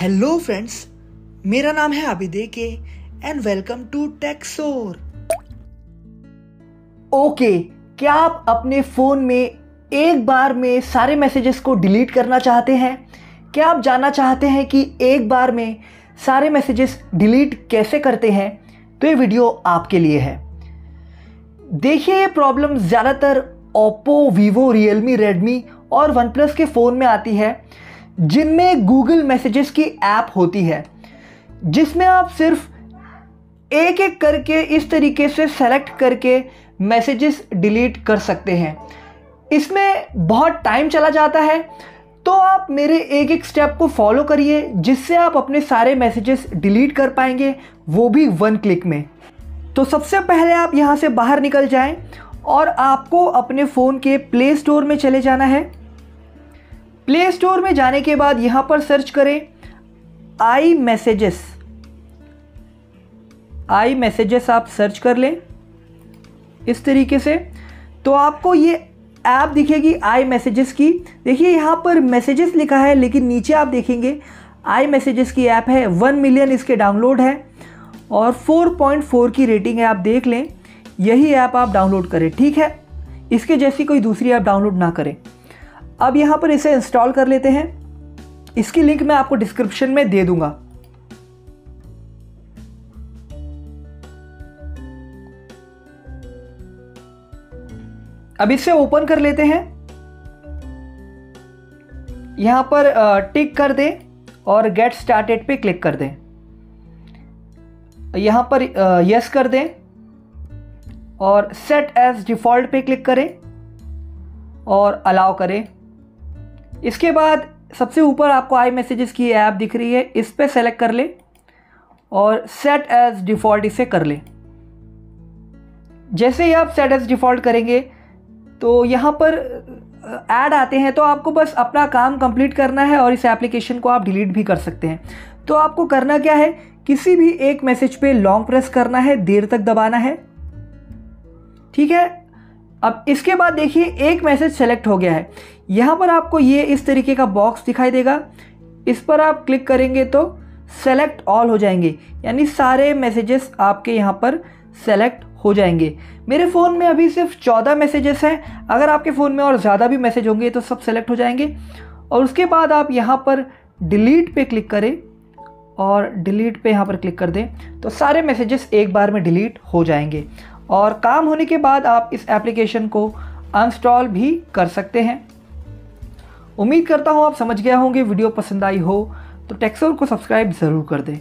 Hello friends, मेरा नाम है आबिद अके एंड वेलकम टू टेक्सोर। ओके, क्या आप अपने फ़ोन में एक बार में सारे मैसेजेस को डिलीट करना चाहते हैं? क्या आप जानना चाहते हैं कि एक बार में सारे मैसेजेस डिलीट कैसे करते हैं? तो ये वीडियो आपके लिए है। देखिए, ये प्रॉब्लम ज़्यादातर Oppo, Vivo, Realme, Redmi और OnePlus के फ़ोन में आती है जिनमें Google Messages की ऐप होती है, जिसमें आप सिर्फ एक एक करके इस तरीके से सेलेक्ट करके मैसेजेस डिलीट कर सकते हैं। इसमें बहुत टाइम चला जाता है, तो आप मेरे एक एक स्टेप को फॉलो करिए जिससे आप अपने सारे मैसेजेस डिलीट कर पाएंगे, वो भी वन क्लिक में। तो सबसे पहले आप यहाँ से बाहर निकल जाएं और आपको अपने फ़ोन के प्ले स्टोर में चले जाना है। प्ले स्टोर में जाने के बाद यहाँ पर सर्च करें iMessages। iMessages आप सर्च कर लें इस तरीके से, तो आपको ये ऐप दिखेगी iMessages की। देखिए, यहाँ पर मैसेजेस लिखा है, लेकिन नीचे आप देखेंगे iMessages की ऐप है। 1 मिलियन इसके डाउनलोड है और 4.4 की रेटिंग है। आप देख लें, यही ऐप आप डाउनलोड करें, ठीक है? इसके जैसी कोई दूसरी ऐप डाउनलोड ना करें। अब यहाँ पर इसे इंस्टॉल कर लेते हैं। इसकी लिंक मैं आपको डिस्क्रिप्शन में दे दूंगा। अब इसे ओपन कर लेते हैं। यहाँ पर टिक कर दें और गेट स्टार्टेड पे क्लिक कर दें। यहाँ पर यस कर दें और सेट एज डिफ़ॉल्ट पे क्लिक करें और अलाउ करें। इसके बाद सबसे ऊपर आपको iMessages की ऐप दिख रही है, इस पर सेलेक्ट कर लें और सेट एज डिफ़ॉल्ट इसे कर लें। जैसे ही आप सेट एज डिफ़ॉल्ट करेंगे तो यहाँ पर ऐड आते हैं, तो आपको बस अपना काम कंप्लीट करना है और इस एप्लीकेशन को आप डिलीट भी कर सकते हैं। तो आपको करना क्या है, किसी भी एक मैसेज पे लॉन्ग प्रेस करना है, देर तक दबाना है, ठीक है? अब इसके बाद देखिए, एक मैसेज सेलेक्ट हो गया है। यहाँ पर आपको ये इस तरीके का बॉक्स दिखाई देगा, इस पर आप क्लिक करेंगे तो सेलेक्ट ऑल हो जाएंगे, यानी सारे मैसेजेस आपके यहाँ पर सेलेक्ट हो जाएंगे। मेरे फ़ोन में अभी सिर्फ 14 मैसेजेस हैं। अगर आपके फ़ोन में और ज़्यादा भी मैसेज होंगे तो सब सेलेक्ट हो जाएंगे। और उसके बाद आप यहाँ पर डिलीट पे क्लिक करें और डिलीट पे यहाँ पर क्लिक कर दें, तो सारे मैसेजेस एक बार में डिलीट हो जाएंगे। और काम होने के बाद आप इस एप्लीकेशन को अनइंस्टॉल भी कर सकते हैं। उम्मीद करता हूँ आप समझ गए होंगे। वीडियो पसंद आई हो तो टेक्सोर को सब्सक्राइब ज़रूर कर दें।